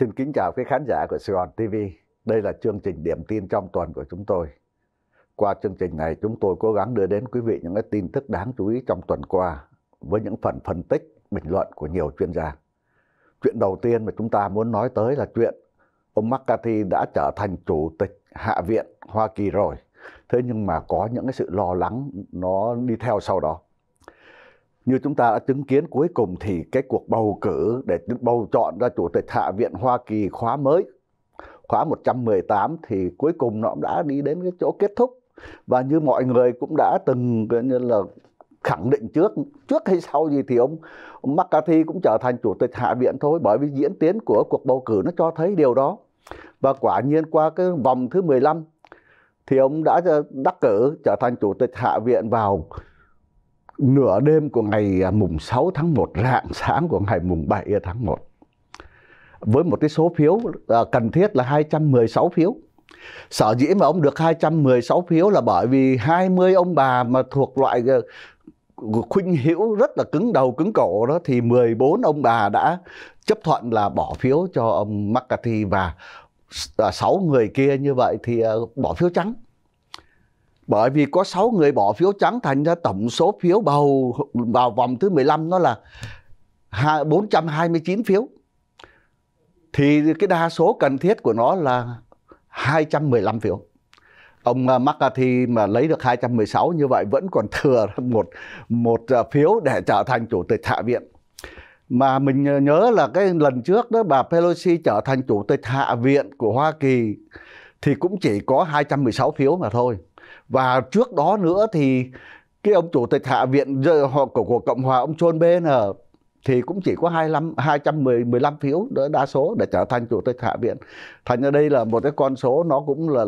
Xin kính chào quý khán giả của Saigon TV. Đây là chương trình điểm tin trong tuần của chúng tôi. Qua chương trình này, chúng tôi cố gắng đưa đến quý vị những cái tin tức đáng chú ý trong tuần qua với những phần phân tích, bình luận của nhiều chuyên gia. Chuyện đầu tiên mà chúng ta muốn nói tới là chuyện ông McCarthy đã trở thành Chủ tịch Hạ viện Hoa Kỳ rồi. Thế nhưng mà có những cái sự lo lắng nó đi theo sau đó. Như chúng ta đã chứng kiến, cuối cùng thì cái cuộc bầu cử để bầu chọn ra Chủ tịch Hạ viện Hoa Kỳ khóa mới, khóa 118, thì cuối cùng nó đã đi đến cái chỗ kết thúc. Và như mọi người cũng đã từng khẳng định trước hay sau gì thì ông McCarthy cũng trở thành Chủ tịch Hạ viện thôi, bởi vì diễn tiến của cuộc bầu cử nó cho thấy điều đó. Và quả nhiên qua cái vòng thứ 15 thì ông đã đắc cử trở thành Chủ tịch Hạ viện vào nửa đêm của ngày mùng 6 tháng 1, rạng sáng của ngày mùng 7 tháng 1. Với một cái số phiếu cần thiết là 216 phiếu. Sở dĩ mà ông được 216 phiếu là bởi vì 20 ông bà mà thuộc loại khuynh hữu rất là cứng đầu cứng cổ đó, thì 14 ông bà đã chấp thuận là bỏ phiếu cho ông McCarthy và 6 người kia như vậy thì bỏ phiếu trắng. Bởi vì có 6 người bỏ phiếu trắng, thành ra tổng số phiếu bầu vào vòng thứ 15 nó là 429 phiếu. Thì cái đa số cần thiết của nó là 215 phiếu. Ông McCarthy mà lấy được 216 như vậy vẫn còn thừa một phiếu để trở thành Chủ tịch Hạ viện. Mà mình nhớ là cái lần trước đó bà Pelosi trở thành Chủ tịch Hạ viện của Hoa Kỳ thì cũng chỉ có 216 phiếu mà thôi. Và trước đó nữa thì cái ông Chủ tịch Hạ viện của Cộng hòa, ông John Boehner, thì cũng chỉ có 215 phiếu đa số để trở thành Chủ tịch Hạ viện. Thành ra đây là một cái con số nó cũng là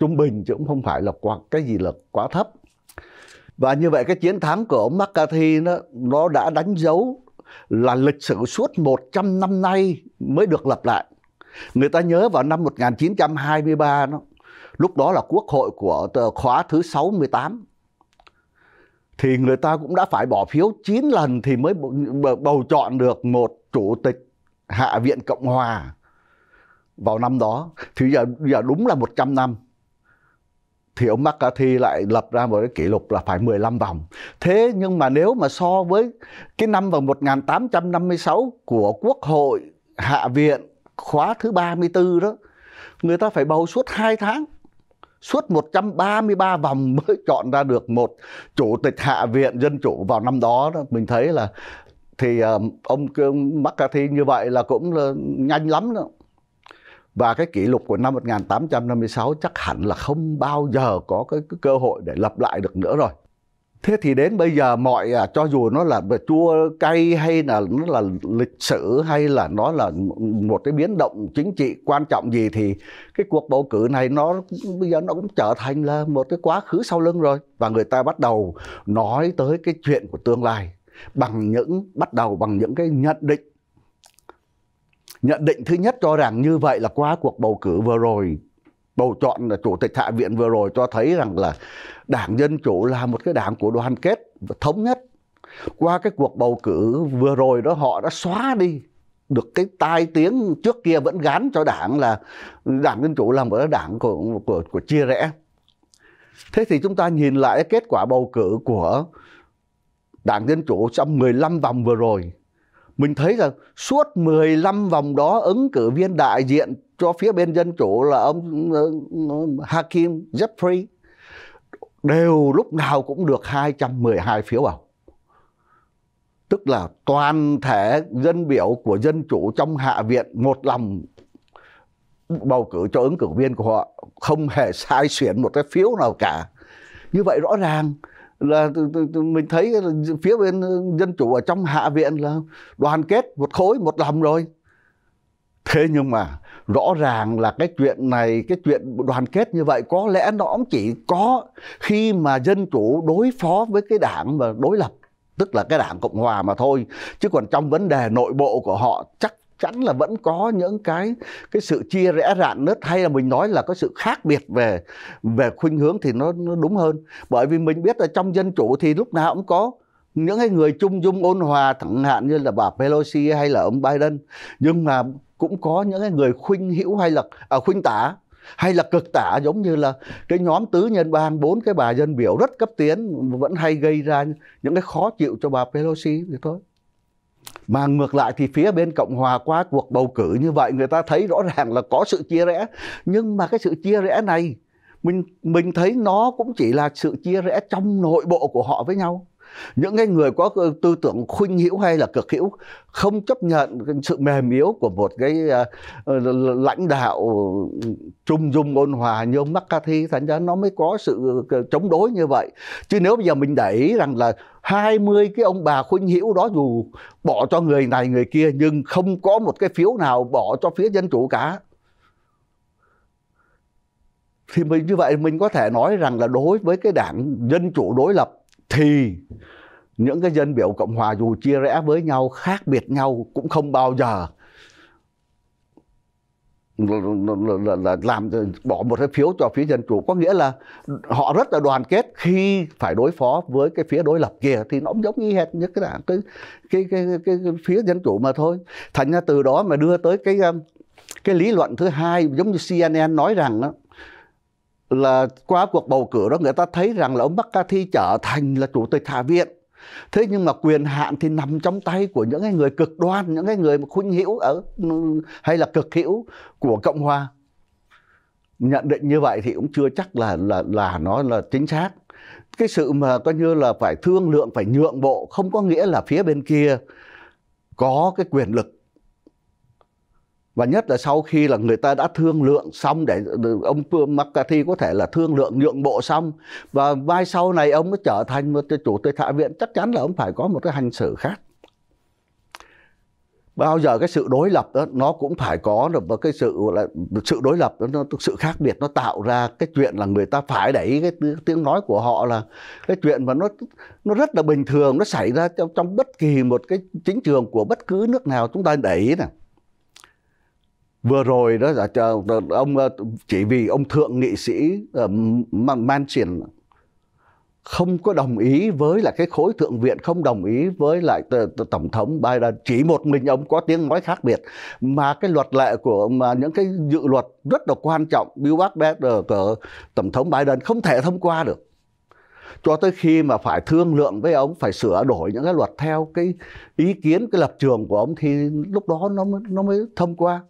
trung bình, chứ cũng không phải là cái gì là quá thấp. Và như vậy cái chiến thắng của ông McCarthy nó đã đánh dấu là lịch sử suốt 100 năm nay mới được lặp lại. Người ta nhớ vào năm 1923 đó, lúc đó là Quốc hội của khóa thứ 68, thì người ta cũng đã phải bỏ phiếu 9 lần thì mới bầu chọn được một Chủ tịch Hạ viện Cộng hòa vào năm đó. Thì giờ đúng là 100 năm thì ông McCarthy lại lập ra một cái kỷ lục là phải 15 vòng. Thế nhưng mà nếu mà so với cái năm vào 1856 của Quốc hội Hạ viện khóa thứ 34 đó, người ta phải bầu suốt 2 tháng, suốt 133 vòng mới chọn ra được một Chủ tịch Hạ viện Dân chủ vào năm đó. Mình thấy là thì ông McCarthy như vậy là cũng là nhanh lắm đó. Và cái kỷ lục của năm 1856 chắc hẳn là không bao giờ có cái cơ hội để lập lại được nữa rồi. Thế thì đến bây giờ mọi, cho dù nó là chua cay hay là nó là lịch sử hay là nó là một cái biến động chính trị quan trọng gì, thì cái cuộc bầu cử này nó bây giờ nó cũng trở thành là một cái quá khứ sau lưng rồi. Và người ta bắt đầu nói tới cái chuyện của tương lai bắt đầu bằng những cái nhận định. Nhận định thứ nhất cho rằng như vậy là qua cuộc bầu cử vừa rồi, bầu chọn là Chủ tịch Hạ viện vừa rồi, cho thấy rằng là Đảng Dân chủ là một cái đảng của đoàn kết và thống nhất. Qua cái cuộc bầu cử vừa rồi đó, họ đã xóa đi được cái tai tiếng trước kia vẫn gán cho đảng là Đảng Dân chủ là một cái đảng của chia rẽ. Thế thì chúng ta nhìn lại kết quả bầu cử của Đảng Dân chủ trong 15 vòng vừa rồi, mình thấy là suốt 15 vòng đó ứng cử viên đại diện cho phía bên Dân chủ là ông Hakeem Jeffries đều lúc nào cũng được 212 phiếu bầu. Tức là toàn thể dân biểu của Dân chủ trong Hạ viện một lòng bầu cử cho ứng cử viên của họ, không hề sai xuyển một cái phiếu nào cả. Như vậy rõ ràng là mình thấy phía bên Dân chủ ở trong Hạ viện là đoàn kết một khối một lòng rồi. Thế nhưng mà rõ ràng là cái chuyện này, cái chuyện đoàn kết như vậy có lẽ nó cũng chỉ có khi mà Dân chủ đối phó với cái đảng mà đối lập, tức là cái đảng Cộng hòa mà thôi. Chứ còn trong vấn đề nội bộ của họ chắc chắn là vẫn có những cái sự chia rẽ rạn nứt, hay là mình nói là có sự khác biệt về khuynh hướng thì nó đúng hơn. Bởi vì mình biết là trong Dân chủ thì lúc nào cũng có những người trung dung ôn hòa, thẳng hạn như là bà Pelosi hay là ông Biden. Nhưng mà cũng có những cái người khuynh hữu hay là khuynh tả hay là cực tả, giống như là cái nhóm tứ nhân bang, 4 cái bà dân biểu rất cấp tiến vẫn hay gây ra những cái khó chịu cho bà Pelosi thì thôi. Mà ngược lại thì phía bên Cộng Hòa qua cuộc bầu cử như vậy, người ta thấy rõ ràng là có sự chia rẽ. Nhưng mà cái sự chia rẽ này mình thấy nó cũng chỉ là sự chia rẽ trong nội bộ của họ với nhau. Những cái người có tư tưởng khuynh hữu hay là cực hữu không chấp nhận sự mềm yếu của một cái lãnh đạo trung dung ôn hòa như ông McCarthy, thành ra nó mới có sự chống đối như vậy. Chứ nếu bây giờ mình để ý rằng là 20 cái ông bà khuynh hữu đó dù bỏ cho người này người kia nhưng không có một cái phiếu nào bỏ cho phía dân chủ cả. Thì mình như vậy mình có thể nói rằng là đối với cái đảng dân chủ đối lập thì những cái dân biểu Cộng Hòa dù chia rẽ với nhau, khác biệt nhau cũng không bao giờ là làm bỏ một cái phiếu cho phía dân chủ. Có nghĩa là họ rất là đoàn kết khi phải đối phó với cái phía đối lập kia, thì nó cũng giống như hệt như cái phía dân chủ mà thôi. Thành ra từ đó mà đưa tới cái lý luận thứ hai, giống như CNN nói rằng đó, là qua cuộc bầu cử đó người ta thấy rằng là ông McCarthy trở thành là chủ tịch Hạ viện. Thế nhưng mà quyền hạn thì nằm trong tay của những cái người cực đoan, những cái người mà khuynh hữu hay là cực hữu của Cộng Hòa. Nhận định như vậy thì cũng chưa chắc là nó là chính xác. Cái sự mà coi như là phải thương lượng, phải nhượng bộ không có nghĩa là phía bên kia có cái quyền lực. Và nhất là sau khi là người ta đã thương lượng xong, để ông McCarthy có thể là thương lượng nhượng bộ xong và mai sau này ông mới trở thành một chủ tịch Hạ viện, chắc chắn là ông phải có một cái hành xử khác. Bao giờ cái sự đối lập đó nó cũng phải có được cái sự đối lập đó, sự khác biệt nó tạo ra cái chuyện là người ta phải để ý cái tiếng nói của họ, là cái chuyện mà nó rất là bình thường, nó xảy ra trong bất kỳ một cái chính trường của bất cứ nước nào chúng ta để ý này. Vừa rồi đó là ông, chỉ vì ông thượng nghị sĩ Manchin không có đồng ý với lại cái khối thượng viện, không đồng ý với lại tổng thống Biden, chỉ một mình ông có tiếng nói khác biệt. Mà cái luật lệ của những cái dự luật rất là quan trọng, bill của tổng thống Biden không thể thông qua được cho tới khi mà phải thương lượng với ông, phải sửa đổi những cái luật theo cái ý kiến, cái lập trường của ông, thì lúc đó nó mới thông qua.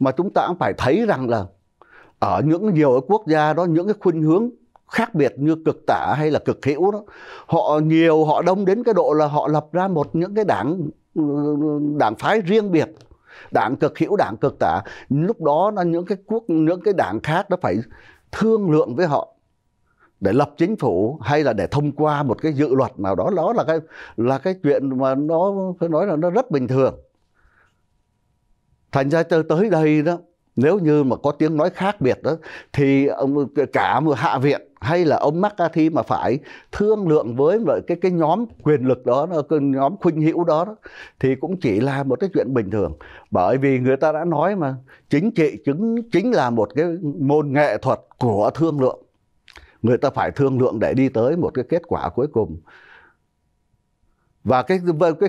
Mà chúng ta cũng phải thấy rằng là ở những nhiều quốc gia đó, những cái khuynh hướng khác biệt như cực tả hay là cực hữu đó, họ đông đến cái độ là họ lập ra những cái đảng phái riêng biệt, đảng cực hữu, đảng cực tả. Lúc đó là những cái đảng khác nó phải thương lượng với họ để lập chính phủ hay là để thông qua một cái dự luật nào đó. Đó là cái chuyện mà nó phải nói là nó rất bình thường. Thành ra tới đây đó, nếu như mà có tiếng nói khác biệt đó thì cả Hạ viện hay là ông McCarthy mà phải thương lượng với cái nhóm quyền lực đó, cái nhóm khuynh hữu đó, thì cũng chỉ là một cái chuyện bình thường. Bởi vì người ta đã nói mà, chính trị chính là một cái môn nghệ thuật của thương lượng. Người ta phải thương lượng để đi tới một cái kết quả cuối cùng. Và cái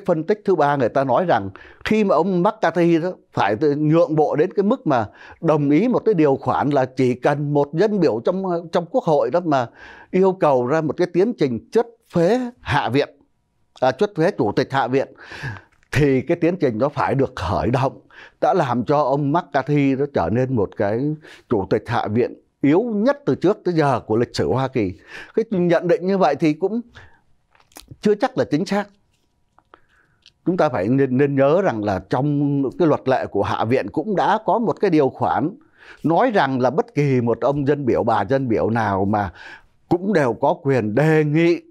phân tích thứ ba, người ta nói rằng khi mà ông McCarthy đó phải nhượng bộ đến cái mức mà đồng ý một cái điều khoản là chỉ cần một dân biểu trong quốc hội đó mà yêu cầu ra một cái tiến trình chất phế Hạ viện, chất phế chủ tịch Hạ viện, thì cái tiến trình đó phải được khởi động, đã làm cho ông McCarthy nó trở nên một cái chủ tịch Hạ viện yếu nhất từ trước tới giờ của lịch sử Hoa Kỳ. Cái nhận định như vậy thì cũng chưa chắc là chính xác. Chúng ta phải nên nhớ rằng là trong cái luật lệ của Hạ viện cũng đã có một cái điều khoản nói rằng là bất kỳ một ông dân biểu, bà dân biểu nào mà cũng đều có quyền đề nghị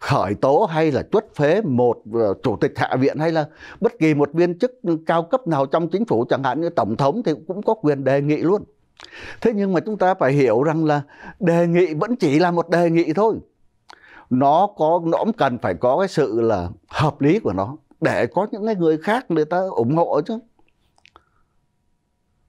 khởi tố hay là truất phế một chủ tịch Hạ viện hay là bất kỳ một viên chức cao cấp nào trong chính phủ, chẳng hạn như tổng thống thì cũng có quyền đề nghị luôn. Thế nhưng mà chúng ta phải hiểu rằng là đề nghị vẫn chỉ là một đề nghị thôi. Nó cũng cần phải có cái sự là hợp lý của nó để có những người khác người ta ủng hộ chứ.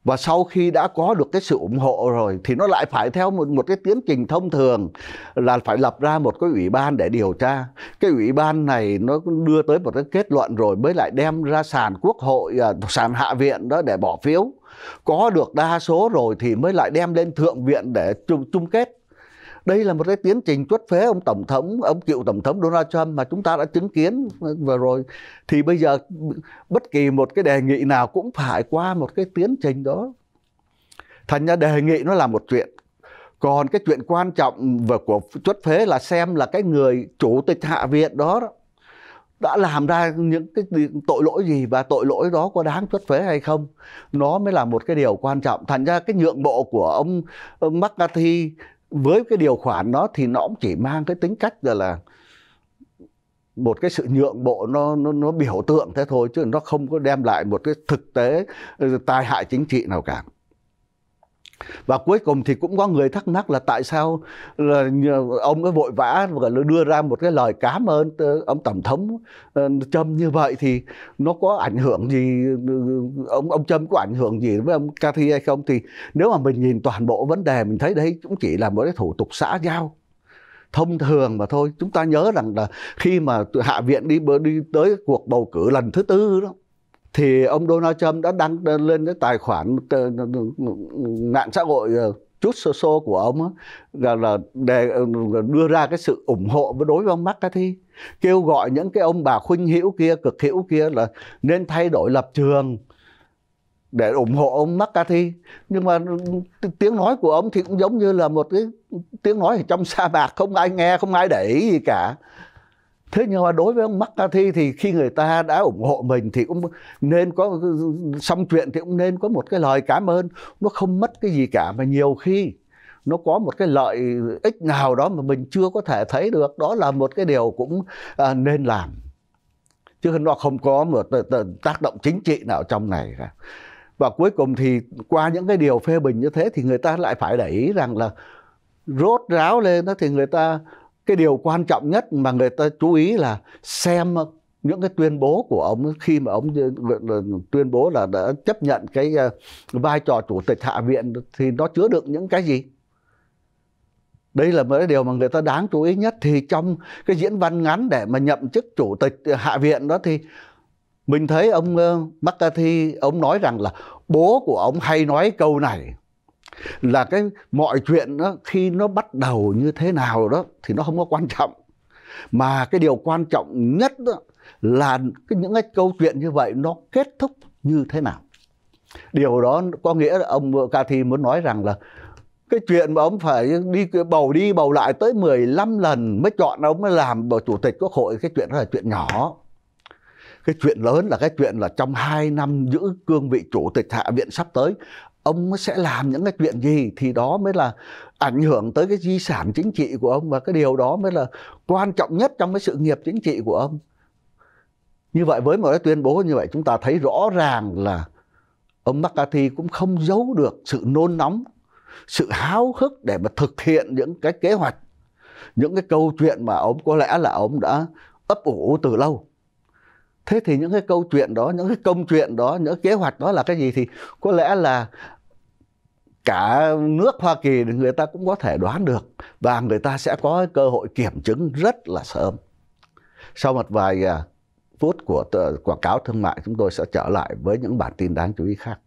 Và sau khi đã có được cái sự ủng hộ rồi thì nó lại phải theo một cái tiến trình thông thường là phải lập ra một cái ủy ban để điều tra. Cái ủy ban này nó đưa tới một cái kết luận rồi mới lại đem ra sàn quốc hội, sàn hạ viện đó để bỏ phiếu. Có được đa số rồi thì mới lại đem lên thượng viện để chung kết. Đây là một cái tiến trình chuất phế ông tổng thống, ông cựu tổng thống Donald Trump mà chúng ta đã chứng kiến vừa rồi. Thì bây giờ bất kỳ một cái đề nghị nào cũng phải qua một cái tiến trình đó. Thành ra đề nghị nó là một chuyện. Còn cái chuyện quan trọng và của chuất phế là xem là cái người chủ tịch Hạ viện đó đã làm ra những cái tội lỗi gì và tội lỗi đó có đáng truất phế hay không. Nó mới là một cái điều quan trọng. Thành ra cái nhượng bộ của ông McCarthy với cái điều khoản đó thì nó cũng chỉ mang cái tính cách là một cái sự nhượng bộ nó biểu tượng thế thôi, chứ nó không có đem lại một cái thực tế tai hại chính trị nào cả. Và cuối cùng thì cũng có người thắc mắc là tại sao là ông ấy vội vã và đưa ra một cái lời cảm ơn ông tổng thống Trump như vậy, thì nó có ảnh hưởng gì, ông Trump có ảnh hưởng gì với ông McCarthy hay không. Thì nếu mà mình nhìn toàn bộ vấn đề mình thấy đấy cũng chỉ là một cái thủ tục xã giao thông thường mà thôi. Chúng ta nhớ rằng là khi mà Hạ viện đi tới cuộc bầu cử lần thứ tư đó, thì ông Donald Trump đã đăng lên cái tài khoản mạng xã hội chút social của ông là để đưa ra cái sự ủng hộ đối với ông McCarthy, kêu gọi những cái ông bà khuynh hữu kia, cực hữu kia là nên thay đổi lập trường để ủng hộ ông McCarthy. Nhưng mà tiếng nói của ông thì cũng giống như là một cái tiếng nói ở trong sa mạc, không ai nghe, không ai để ý gì cả. Thế nhưng mà đối với ông McCarthy thì khi người ta đã ủng hộ mình thì cũng nên có, xong chuyện thì cũng nên có một cái lời cảm ơn. Nó không mất cái gì cả, mà nhiều khi nó có một cái lợi ích nào đó mà mình chưa có thể thấy được. Đó là một cái điều cũng nên làm, chứ nó không có một tác động chính trị nào trong này cả. Và cuối cùng thì qua những cái điều phê bình như thế thì người ta lại phải để ý rằng là rốt ráo lên đó thì người ta, cái điều quan trọng nhất mà người ta chú ý là xem những cái tuyên bố của ông khi mà ông tuyên bố là đã chấp nhận cái vai trò chủ tịch Hạ viện thì nó chứa đựng những cái gì. Đây là một cái điều mà người ta đáng chú ý nhất. Thì trong cái diễn văn ngắn để mà nhậm chức chủ tịch Hạ viện đó thì mình thấy ông McCarthy, ông nói rằng là bố của ông hay nói câu này là cái mọi chuyện đó, khi nó bắt đầu như thế nào đó thì nó không có quan trọng, mà cái điều quan trọng nhất đó là những cái câu chuyện như vậy nó kết thúc như thế nào. Điều đó có nghĩa là ông McCarthy muốn nói rằng là cái chuyện mà ông phải đi bầu lại tới 15 lần mới chọn ông mới làm chủ tịch quốc hội, cái chuyện đó là chuyện nhỏ. Cái chuyện lớn là cái chuyện là trong 2 năm giữ cương vị chủ tịch Hạ viện sắp tới, ông sẽ làm những cái chuyện gì, thì đó mới là ảnh hưởng tới cái di sản chính trị của ông, và cái điều đó mới là quan trọng nhất trong cái sự nghiệp chính trị của ông. Như vậy với một cái tuyên bố như vậy chúng ta thấy rõ ràng là ông McCarthy cũng không giấu được sự nôn nóng, sự háo hức để mà thực hiện những cái kế hoạch, những cái câu chuyện mà ông có lẽ là ông đã ấp ủ từ lâu. Thế thì những cái câu chuyện đó, những cái công chuyện đó, những kế hoạch đó là cái gì thì có lẽ là cả nước Hoa Kỳ người ta cũng có thể đoán được, và người ta sẽ có cơ hội kiểm chứng rất là sớm. Sau một vài phút của quảng cáo thương mại, chúng tôi sẽ trở lại với những bản tin đáng chú ý khác.